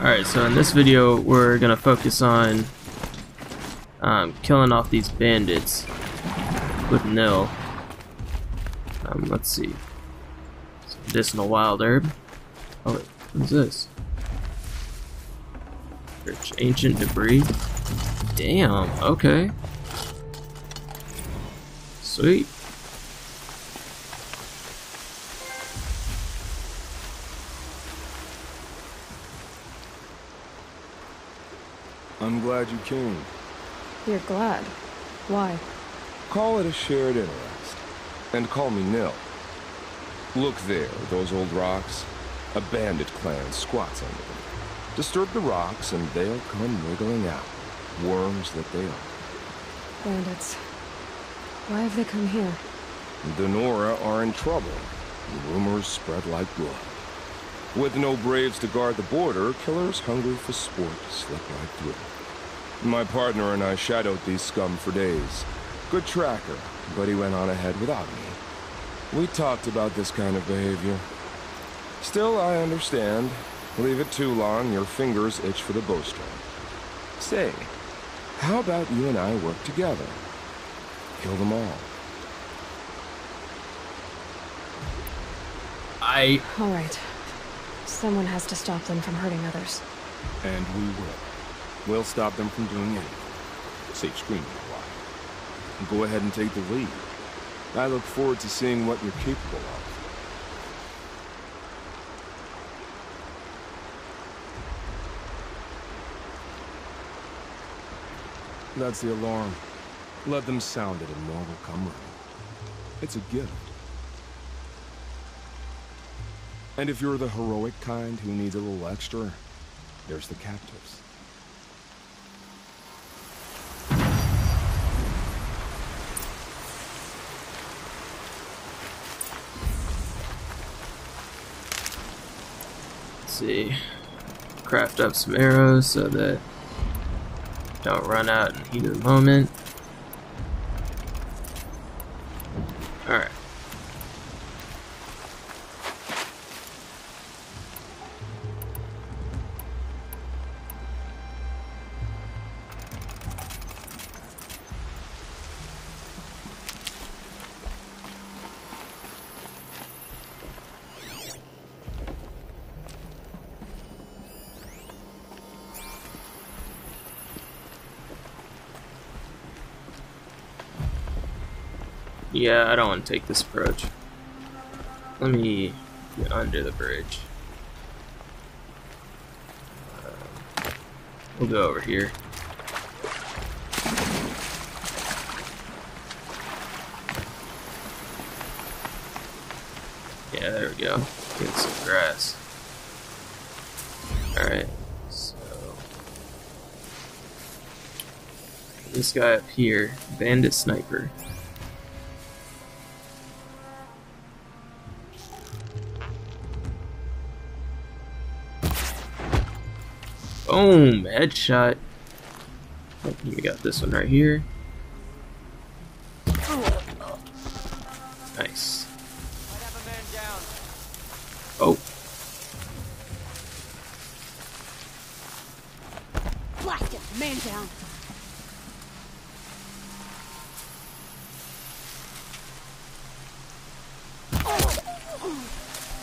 Alright, so in this video we're gonna focus on killing off these bandits with Nil. Let's see. Some medicinal wild herb. Oh wait, what's this? Ancient debris. Damn, okay. Sweet. I'm glad you came. You're glad? Why? Call it a shared interest. And call me Nil. Look there, those old rocks. A bandit clan squats under them. Disturb the rocks and they'll come wriggling out. Worms that they are. Bandits. Why have they come here? The Nora are in trouble. Rumors spread like blood. With no braves to guard the border, killers hungry for sport slip right through. My partner and I shadowed these scum for days. Good tracker, but he went on ahead without me. We talked about this kind of behavior. Still, I understand. Leave it too long, your fingers itch for the bowstring. Say, how about you and I work together? Kill them all. All right. Someone has to stop them from hurting others. And we will. We'll stop them from doing anything. Safe screaming a while. Go ahead and take the lead. I look forward to seeing what you're capable of. That's the alarm. Let them sound it and more will come running. It's a gift. And if you're the heroic kind who needs a little extra, there's the captives. Let's see. Craft up some arrows so that don't run out in the heat of the moment. Alright. Yeah, I don't want to take this approach. Let me get under the bridge. We'll go over here. Yeah, there we go. Get some grass. Alright, so this guy up here, bandit sniper. Boom! Headshot. We got this one right here. Nice. Oh. Blast him! Man down.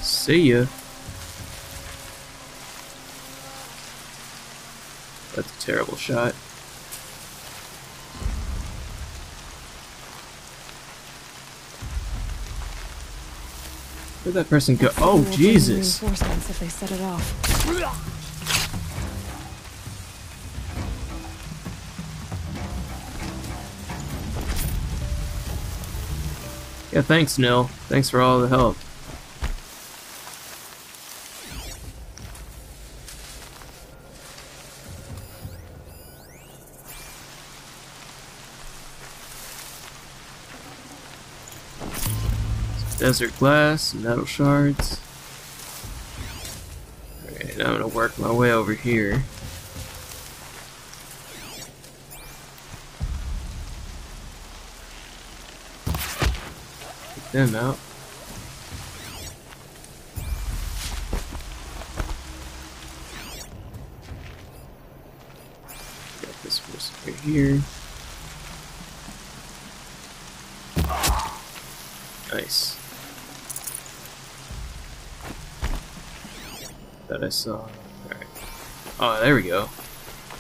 See ya. That's a terrible shot. Where'd that person go? Oh, Jesus! Reinforcements if they set it off. Yeah, thanks, Nil. Thanks for all the help. Desert glass, metal shards. Alright, I'm gonna work my way over here. Get them out. this goes right here. Nice. That I saw. Alright. Oh, there we go.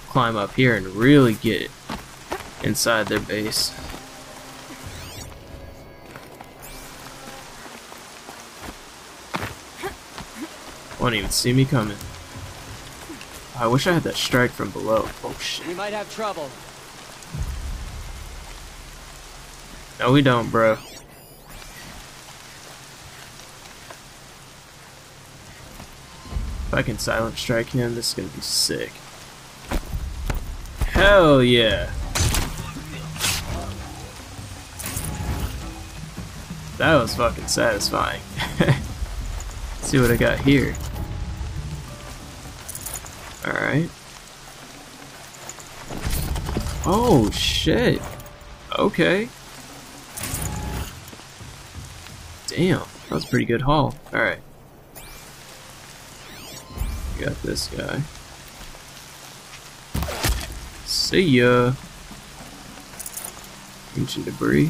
Climb up here and really get inside their base. Won't even see me coming. I wish I had that strike from below. Oh shit. We might have trouble. No, we don't, bro. If I can silent strike him, this is gonna be sick. Hell yeah! That was fucking satisfying. Let's see what I got here. Alright. Oh shit! Okay. Damn, that was a pretty good haul. Alright. Got this guy. See ya. Ancient debris.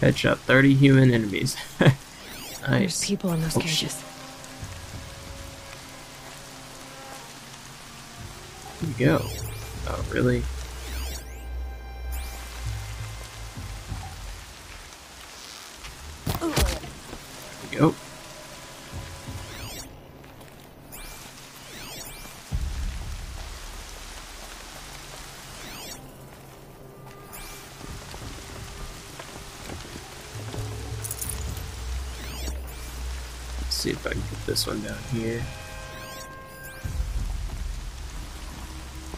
Headshot 30 human enemies. Nice. There's people in those cages. There you go. Oh, really? Oh. Let's see if I can get this one down here.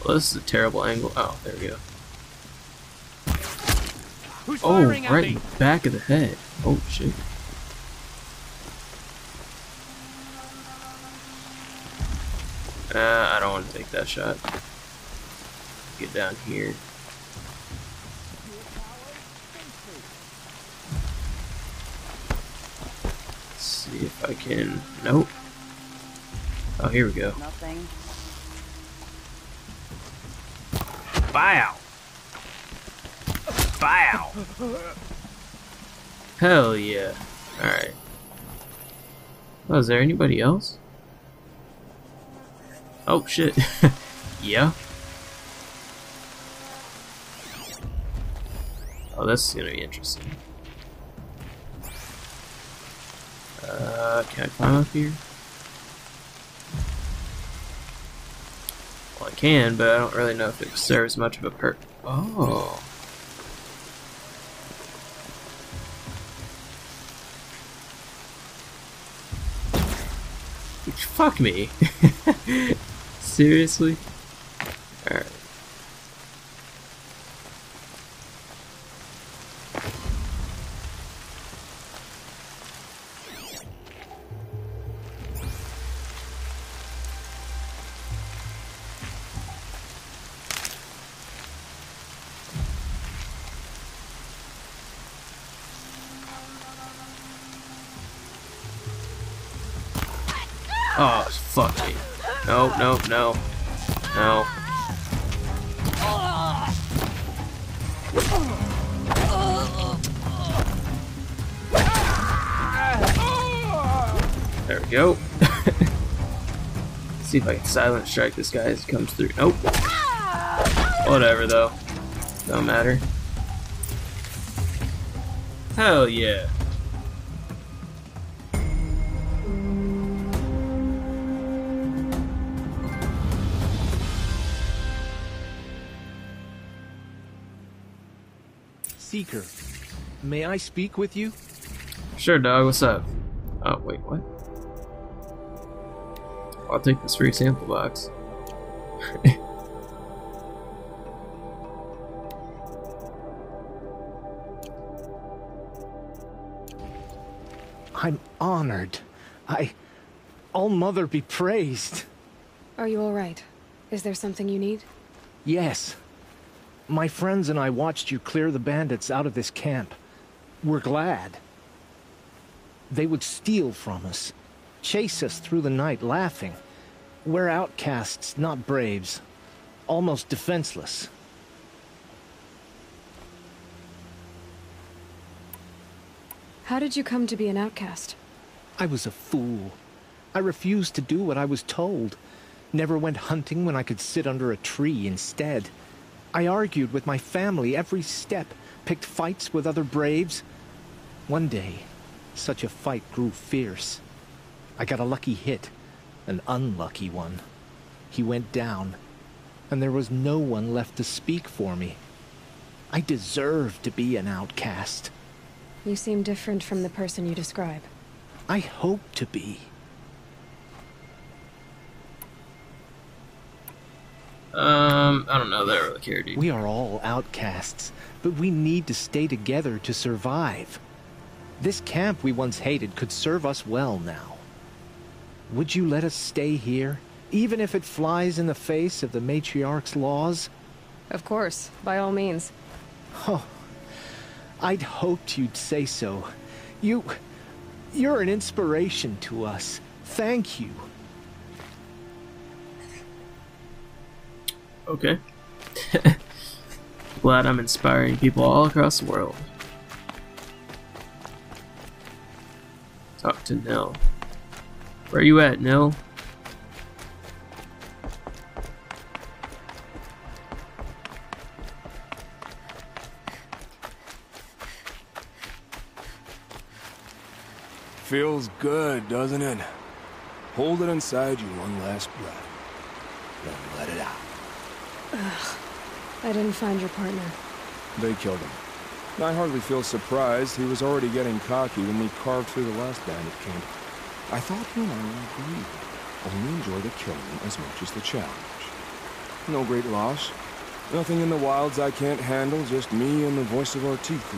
Well, this is a terrible angle. Oh, there we go. Oh, right in the back of the head. Oh, shit. I don't want to take that shot. Get down here. Let's see if I can. Nope. Oh, here we go. Nothing. Bow. Bow. Hell yeah! All right. Oh, is there anybody else? Oh shit. Yeah. Oh, this is gonna be interesting. Can I climb up here? Well, I can, but I don't really know if it serves much of a perk. Oh. Fuck me. Seriously? Alright. Oh, fuck me. No, no, no. No. There we go. See if I can silent strike this guy as he comes through. Nope. Whatever, though. Don't matter. Hell yeah. Seeker, may I speak with you? Sure, dog. What's up? Oh, wait, what? I'll take this free sample box. I'm honored. All Mother be praised. Are you all right? Is there something you need? Yes. My friends and I watched you clear the bandits out of this camp. We're glad. They would steal from us, chase us through the night laughing. We're outcasts, not braves, almost defenseless. How did you come to be an outcast? I was a fool. I refused to do what I was told. Never went hunting when I could sit under a tree instead. I argued with my family every step, picked fights with other braves. One day, such a fight grew fierce. I got a lucky hit, an unlucky one. He went down, and there was no one left to speak for me. I deserved to be an outcast. You seem different from the person you describe. I hope to be. I don't know that I really care, dude. We are all outcasts, but we need to stay together to survive. This camp we once hated could serve us well now. Would you let us stay here, even if it flies in the face of the matriarch's laws? Of course, by all means. Oh, I'd hoped you'd say so. You're an inspiration to us. Thank you. Okay. Glad I'm inspiring people all across the world. Talk to Nil. Where are you at, Nil? Feels good, doesn't it? Hold it inside you one last breath, then let it out. Ugh. I didn't find your partner. They killed him. I hardly feel surprised. He was already getting cocky when we carved through the last bandit camp. I thought you and I would agree. Only enjoy the killing as much as the challenge. No great loss. Nothing in the wilds I can't handle, just me and the voice of our teeth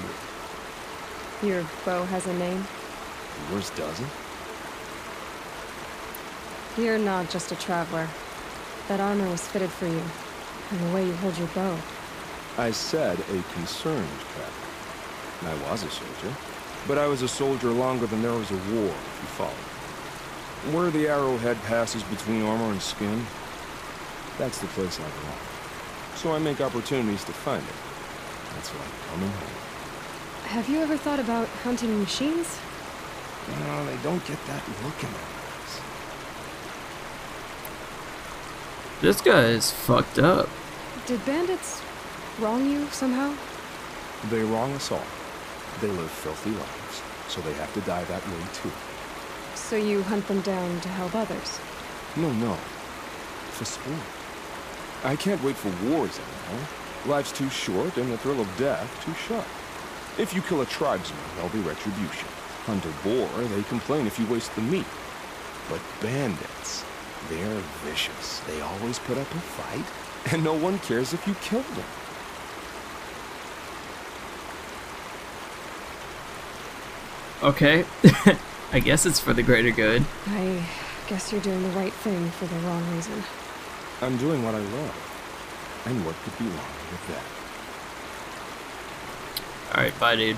here. Your bow has a name? Yours doesn't. You're not just a traveler. That armor was fitted for you. And the way you hold your bow. I said a concerned traveler. I was a soldier, but I was a soldier longer than there was a war, if you follow. Where the arrowhead passes between armor and skin, that's the place I belong. So I make opportunities to find it. That's why I'm coming home. Have you ever thought about hunting machines? No, they don't get that look in them. This guy is fucked up. Did bandits wrong you somehow? They wrong us all. They live filthy lives, so they have to die that way too. So you hunt them down to help others? No. For sport. I can't wait for wars anymore. Life's too short and the thrill of death too short. If you kill a tribesman, there'll be retribution. Hunter boar, they complain if you waste the meat. But bandits... they're vicious. They always put up a fight, and no one cares if you kill them. Okay. I guess it's for the greater good. I guess you're doing the right thing for the wrong reason. I'm doing what I love, and what could be wrong with that? Alright, bye, dude.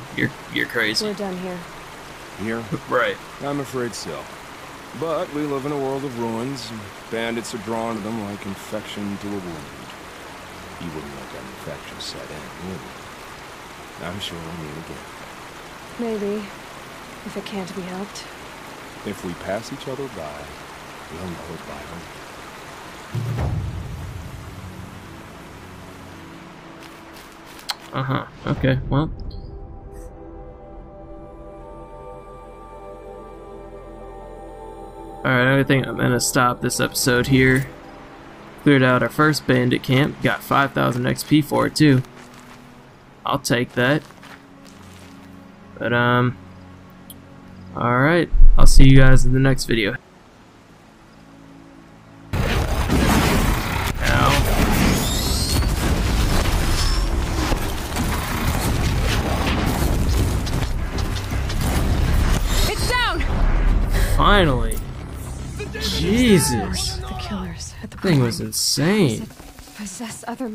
You're crazy. We're done here. Here? Right. I'm afraid so. But we live in a world of ruins, and bandits are drawn to them like infection to a wound. You wouldn't let that infection set in, would you? I'm sure we'll meet again. Maybe. If it can't be helped. If we pass each other by, we'll know it by them. Uh-huh. Okay, well... alright, I think I'm gonna stop this episode here. Cleared out our first bandit camp. Got 5,000 XP for it too. I'll take that. But alright, I'll see you guys in the next video. Ow. It's down! Finally! Jesus, the killers at the thing was insane. Possess other